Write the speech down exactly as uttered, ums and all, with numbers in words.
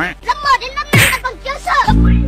난 머리 난 맨날 벗겨서.